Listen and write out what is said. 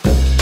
3, 4.